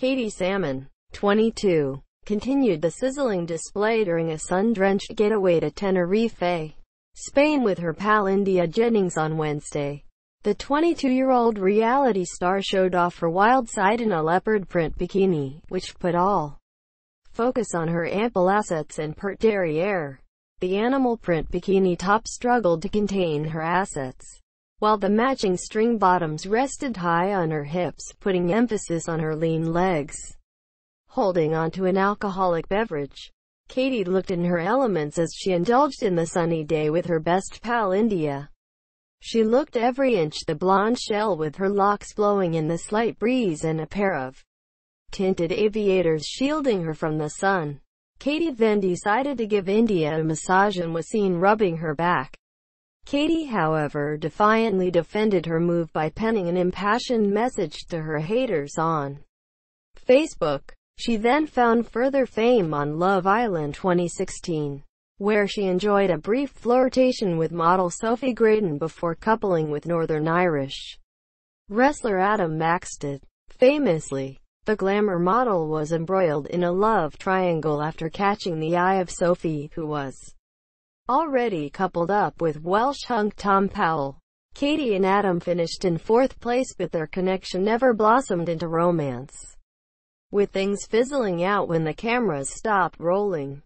Katie Salmon, 22, continued the sizzling display during a sun-drenched getaway to Tenerife, Spain with her pal India Jennings on Wednesday. The 22-year-old reality star showed off her wild side in a leopard print bikini, which put all focus on her ample assets and pert derriere. The animal print bikini top struggled to contain her assets, while the matching string bottoms rested high on her hips, putting emphasis on her lean legs. Holding onto an alcoholic beverage, Katie looked in her elements as she indulged in the sunny day with her best pal India. She looked every inch the blonde shell with her locks blowing in the slight breeze and a pair of tinted aviators shielding her from the sun. Katie then decided to give India a massage and was seen rubbing her back. Katie, however, defiantly defended her move by penning an impassioned message to her haters on Facebook. She then found further fame on Love Island 2016, where she enjoyed a brief flirtation with model Sophie Graydon before coupling with Northern Irish wrestler Adam Maxted. Famously, the glamour model was embroiled in a love triangle after catching the eye of Sophie, who was already coupled up with Welsh hunk Tom Powell. Katie and Adam finished in 4th place, but their connection never blossomed into romance, with things fizzling out when the cameras stopped rolling.